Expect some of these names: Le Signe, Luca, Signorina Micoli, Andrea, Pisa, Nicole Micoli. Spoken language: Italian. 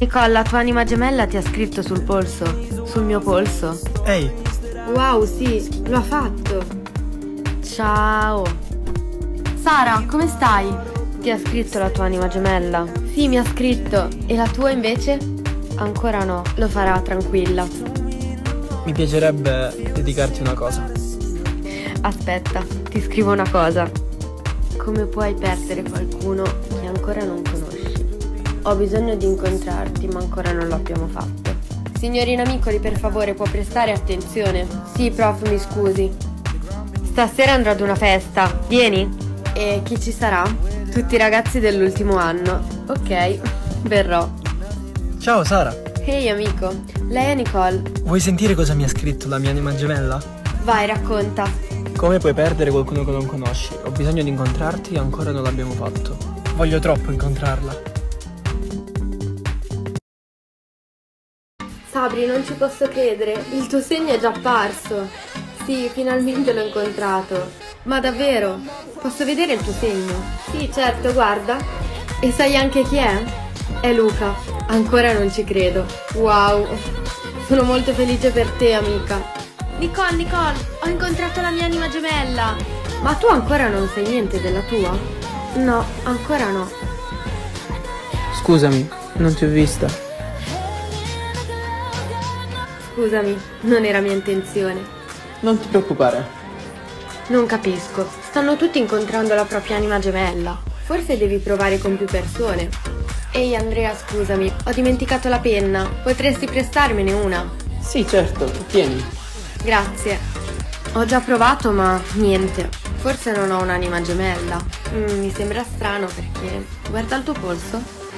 Nicole, la tua anima gemella ti ha scritto sul polso. Sul mio polso. Ehi. Wow, sì, lo ha fatto. Ciao. Sara, come stai? Ti ha scritto la tua anima gemella? Sì, mi ha scritto. E la tua invece? Ancora no, lo farà, tranquilla. Mi piacerebbe dedicarti una cosa. Aspetta, ti scrivo una cosa. Come puoi perdere qualcuno che ancora non conosci? Ho bisogno di incontrarti, ma ancora non l'abbiamo fatto. Signorina Micoli, per favore, può prestare attenzione? Sì, prof, mi scusi. Stasera andrò ad una festa, vieni? E chi ci sarà? Tutti i ragazzi dell'ultimo anno. Ok, verrò. Ciao Sara. Ehi amico, lei è Nicole. Vuoi sentire cosa mi ha scritto la mia anima gemella? Vai, racconta. Come puoi perdere qualcuno che non conosci? Ho bisogno di incontrarti e ancora non l'abbiamo fatto. Voglio troppo incontrarla. Sabri, non ci posso credere, il tuo segno è già apparso. Sì, finalmente l'ho incontrato. Ma davvero? Posso vedere il tuo segno? Sì, certo, guarda. E sai anche chi è? È Luca. Ancora non ci credo. Wow, sono molto felice per te, amica. Nicole, Nicole, ho incontrato la mia anima gemella. Ma tu ancora non sai niente della tua? No, ancora no. Scusami, non ti ho vista. Scusami, non era mia intenzione. Non ti preoccupare. Non capisco, stanno tutti incontrando la propria anima gemella. Forse devi provare con più persone. Ehi Andrea, scusami, ho dimenticato la penna. Potresti prestarmene una? Sì, certo, tieni. Grazie. Ho già provato, ma niente. Forse non ho un'anima gemella. Mi sembra strano perché... Guarda il tuo polso.